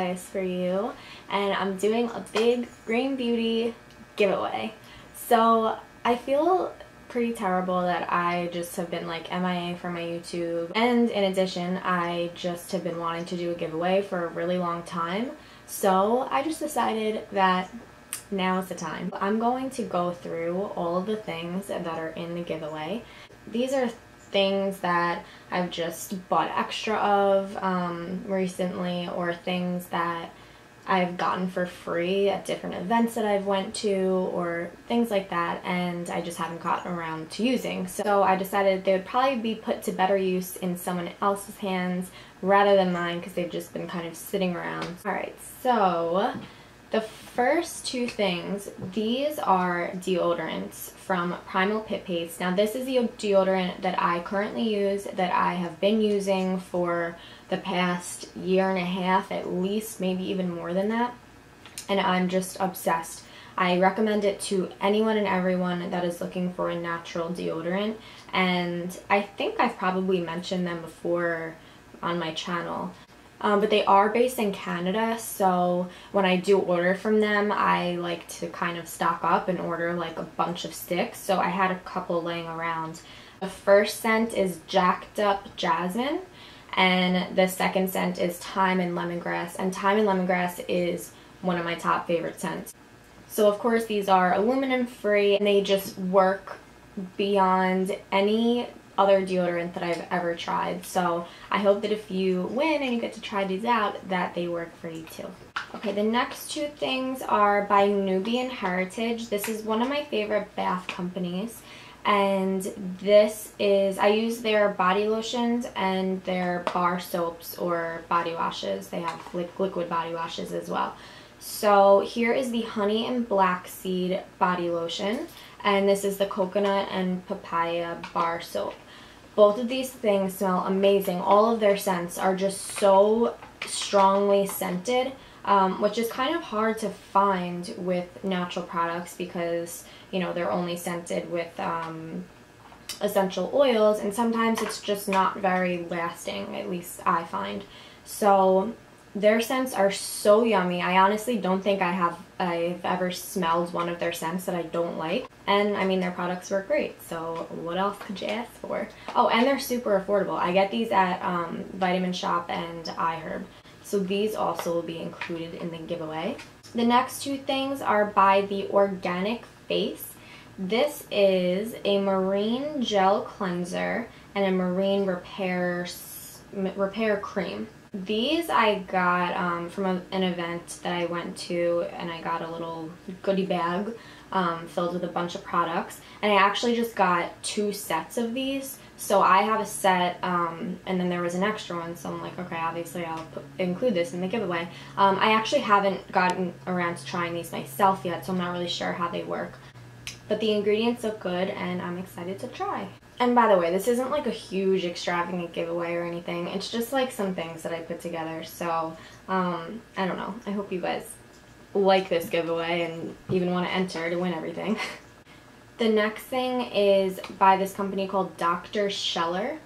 prize for you, and I'm doing a big green beauty giveaway. So I feel pretty terrible that I just have been like MIA for my YouTube, and in addition I just have been wanting to do a giveaway for a really long time, so I just decided that now is the time. I'm going to go through all of the things that are in the giveaway. These are things that I've just bought extra of recently, or things that I've gotten for free at different events that I've went to, or things like that, and I just haven't gotten around to using. So I decided they would probably be put to better use in someone else's hands rather than mine, because they've just been kind of sitting around. Alright, so the first two things, these are deodorants from Primal Pit Paste. Now this is the deodorant that I currently use, that I have been using for the past year and a half at least, maybe even more than that, and I'm just obsessed. I recommend it to anyone and everyone that is looking for a natural deodorant, and I think I've probably mentioned them before on my channel. But they are based in Canada, so when I do order from them, I like to kind of stock up and order like a bunch of sticks, so I had a couple laying around. The first scent is Jacked Up Jasmine, and the second scent is Thyme and Lemongrass, and Thyme and Lemongrass is one of my top favorite scents. So of course these are aluminum free, and they just work beyond any other deodorant that I've ever tried, so I hope that if you win and you get to try these out, that they work for you too. Okay, the next two things are by Nubian Heritage. This is one of my favorite bath companies, and this is, I use their body lotions and their bar soaps or body washes. They have liquid body washes as well. So here is the Honey and Black Seed body lotion, and this is the Coconut and Papaya bar soap. Both of these things smell amazing. All of their scents are just so strongly scented, which is kind of hard to find with natural products, because you know they're only scented with essential oils, and sometimes it's just not very lasting, at least I find. So their scents are so yummy. I honestly don't think I've ever smelled one of their scents that I don't like. And I mean, their products were great, so what else could you ask for? Oh, and they're super affordable. I get these at Vitamin Shoppe and iHerb. So these also will be included in the giveaway. The next two things are by The Organic Face. This is a marine gel cleanser and a marine repair cream. These I got from an event that I went to, and I got a little goodie bag filled with a bunch of products, and I actually just got two sets of these. So I have a set, and then there was an extra one, so I'm like, okay, obviously I'll include this in the giveaway. I actually haven't gotten around to trying these myself yet, so I'm not really sure how they work. But the ingredients look good, and I'm excited to try. And by the way, this isn't like a huge extravagant giveaway or anything. It's just like some things that I put together. So, I don't know. I hope you guys like this giveaway and even want to enter to win everything. The next thing is by this company called Dr. Scheller,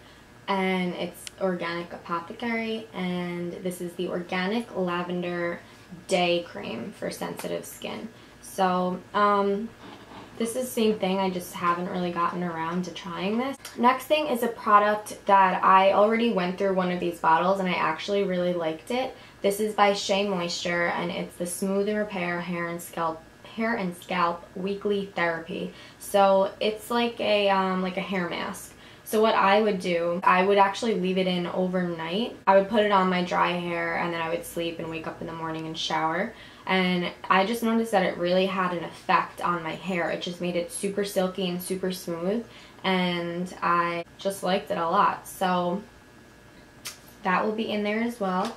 and it's Organic Apothecary, and this is the Organic Lavender Day Cream for sensitive skin. So, this is the same thing, I just haven't really gotten around to trying this. Next thing is a product that I already went through one of these bottles and I actually really liked it. This is by Shea Moisture, and it's the Smooth and Repair Hair and Scalp Weekly Therapy. So it's like a hair mask. So what I would do, I would actually leave it in overnight. I would put it on my dry hair, and then I would sleep and wake up in the morning and shower. And I just noticed that it really had an effect on my hair. It just made it super silky and super smooth, and I just liked it a lot. So that will be in there as well.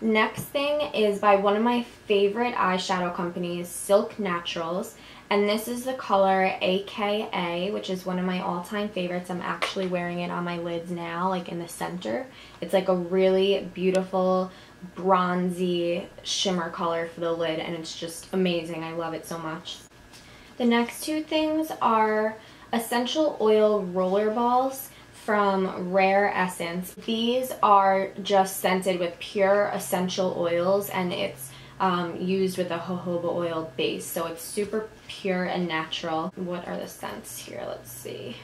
Next thing is by one of my favorite eyeshadow companies, Silk Naturals. And this is the color AKA, which is one of my all-time favorites. I'm actually wearing it on my lids now, like in the center. It's like a really beautiful bronzy shimmer color for the lid, and it's just amazing. I love it so much. The next two things are essential oil roller balls from Rare Essence. These are just scented with pure essential oils, and it's used with a jojoba oil base, so it's super pure and natural. What are the scents here? Let's see.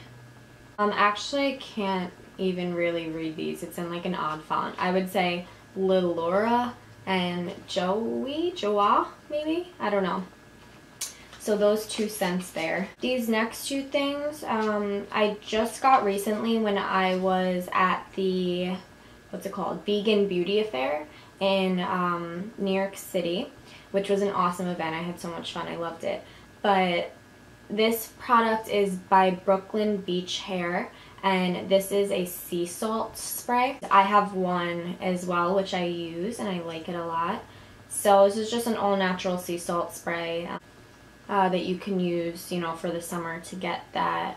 Actually, I can't even really read these. It's in like an odd font. I would say Little Laura and Joa, maybe? I don't know. So those two scents there. These next two things, I just got recently when I was at the, what's it called? Vegan Beauty Affair in New York City, which was an awesome event. I had so much fun. I loved it. But this product is by Brooklyn Beach Hair, and this is a sea salt spray. I have one as well, which I use, and I like it a lot. So this is just an all-natural sea salt spray that you can use, you know, for the summer to get that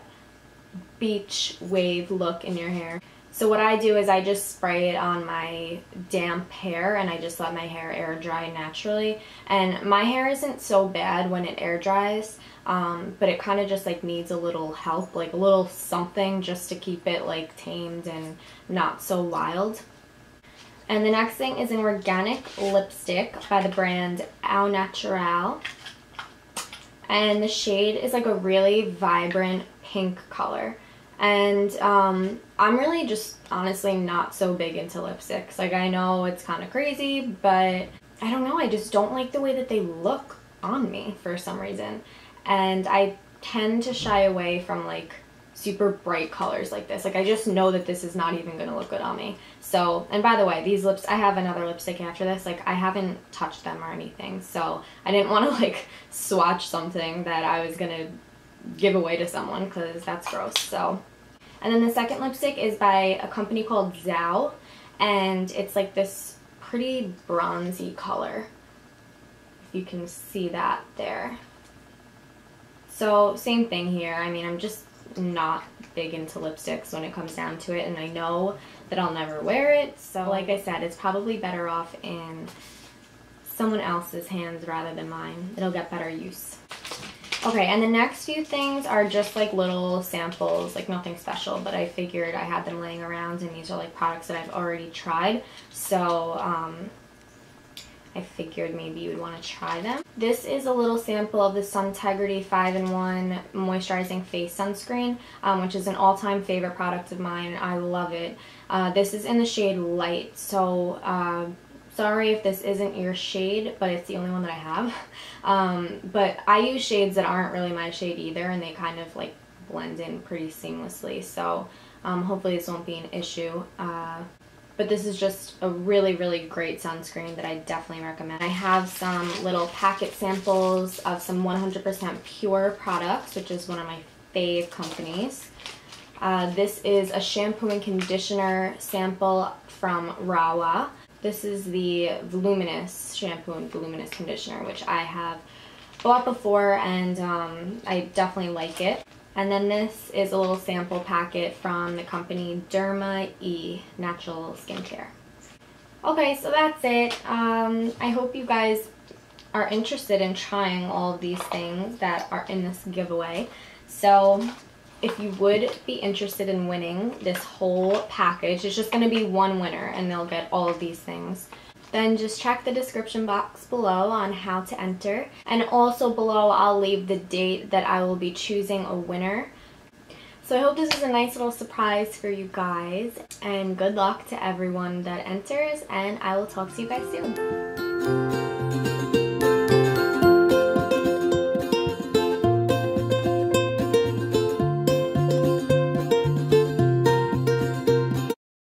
beach wave look in your hair. So what I do is I just spray it on my damp hair, and I just let my hair air dry naturally. And my hair isn't so bad when it air dries, but it kind of just like needs a little help, like a little something just to keep it like tamed and not so wild. And the next thing is an organic lipstick by the brand Au Naturale. And the shade is like a really vibrant pink color. And I'm really just honestly not so big into lipsticks. Like, I know it's kind of crazy, but I don't know, I just don't like the way that they look on me for some reason, and I tend to shy away from like super bright colors like this. Like, I just know that this is not even gonna look good on me. So, and by the way, these lips, I have another lipstick after this, like I haven't touched them or anything, so I didn't want to like swatch something that I was gonna give away to someone, because that's gross. So, and then the second lipstick is by a company called Zao, and it's like this pretty bronzy color, if you can see that there. So same thing here. I mean, I'm just not big into lipsticks when it comes down to it, and I know that I'll never wear it, so like I said, it's probably better off in someone else's hands rather than mine. It'll get better use. Okay, and the next few things are just like little samples, like nothing special, but I figured I had them laying around, and these are like products that I've already tried, so I figured maybe you would want to try them. This is a little sample of the Suntegrity 5-in-1 Moisturizing Face Sunscreen, which is an all-time favorite product of mine. I love it. This is in the shade Light, so sorry if this isn't your shade, but it's the only one that I have. But I use shades that aren't really my shade either, and they kind of like blend in pretty seamlessly. So hopefully this won't be an issue. But this is just a really, really great sunscreen that I definitely recommend. I have some little packet samples of some 100% Pure products, which is one of my fave companies. This is a shampoo and conditioner sample from Rahua. This is the Voluminous shampoo and Voluminous conditioner, which I have bought before, and I definitely like it. And then this is a little sample packet from the company Derma E Natural Skincare. Okay, so that's it. I hope you guys are interested in trying all of these things that are in this giveaway. So if you would be interested in winning this whole package, it's just going to be one winner, and they'll get all of these things. Then just check the description box below on how to enter, and also below I'll leave the date that I will be choosing a winner. So I hope this is a nice little surprise for you guys, and good luck to everyone that enters, and I will talk to you guys soon.